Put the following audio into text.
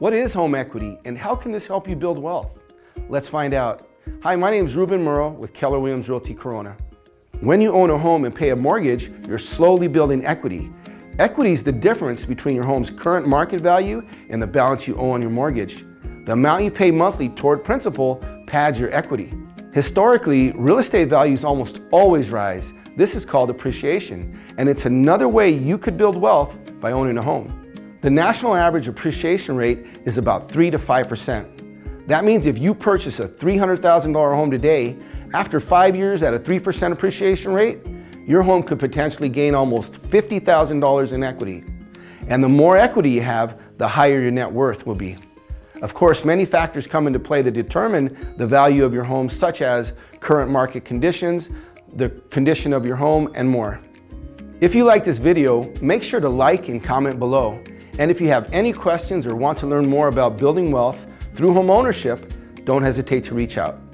What is home equity and how can this help you build wealth? Let's find out. Hi, my name is Ruben Muro with Keller Williams Realty Corona. When you own a home and pay a mortgage, you're slowly building equity. Equity is the difference between your home's current market value and the balance you owe on your mortgage. The amount you pay monthly toward principal pads your equity. Historically, real estate values almost always rise. This is called appreciation, and it's another way you could build wealth by owning a home. The national average appreciation rate is about 3 to 5%. That means if you purchase a $300,000 home today, after 5 years at a 3% appreciation rate, your home could potentially gain almost $50,000 in equity. And the more equity you have, the higher your net worth will be. Of course, many factors come into play that determine the value of your home, such as current market conditions, the condition of your home, and more. If you like this video, make sure to like and comment below. And if you have any questions or want to learn more about building wealth through home ownership, don't hesitate to reach out.